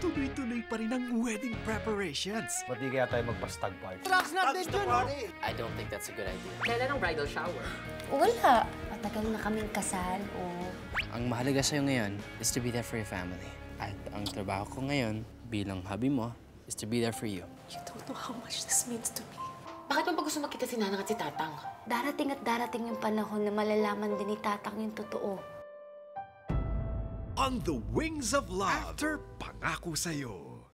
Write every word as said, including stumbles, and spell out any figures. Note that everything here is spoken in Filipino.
tuloy-tuloy pa rin ang wedding preparations. Ba't di kaya tayo magpastag party? Trucks not dead yun, no? I don't think that's a good idea. Kailan ang bridal shower? Wala. Matagal na kaming kasal, o... Ang mahalaga sa'yo ngayon is to be there for your family. At ang trabaho ko ngayon bilang hubby mo is to be there for you. You don't know how much this means to me. Bakit mo pa gusto makita si Nanang at si Tatang? Darating at darating yung panahon na malalaman din ni Tatang yung totoo. On the Wings of Love. After Pangako Sa'yo.